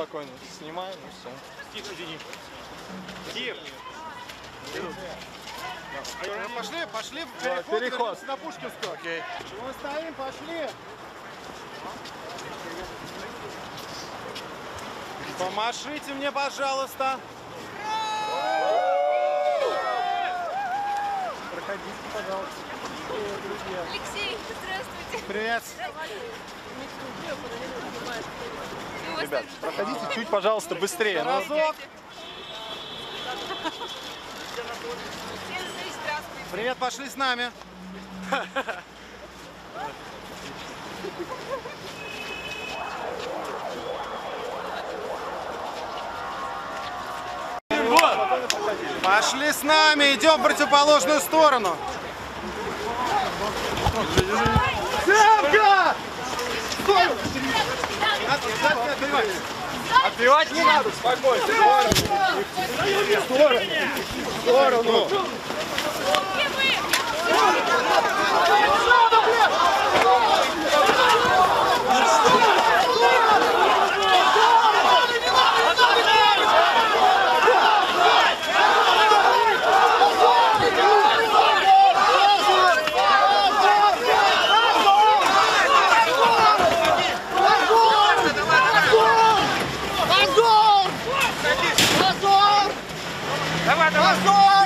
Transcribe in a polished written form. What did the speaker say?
спокойно снимаем и все. Тихо, Денис. Тихо. Пошли, пошли в переход на Пушкинскую. Окей. Мы стоим, пошли. Помашите мне, пожалуйста. Проходите, пожалуйста. Друзья. Алексей, здравствуйте. Привет. Ребят, проходите чуть, пожалуйста, быстрее. Разок. Привет, пошли с нами. Пошли с нами, идем в противоположную сторону. Семка! Отбивать не надо, спокойно. В сторону. В сторону. Давай, давай!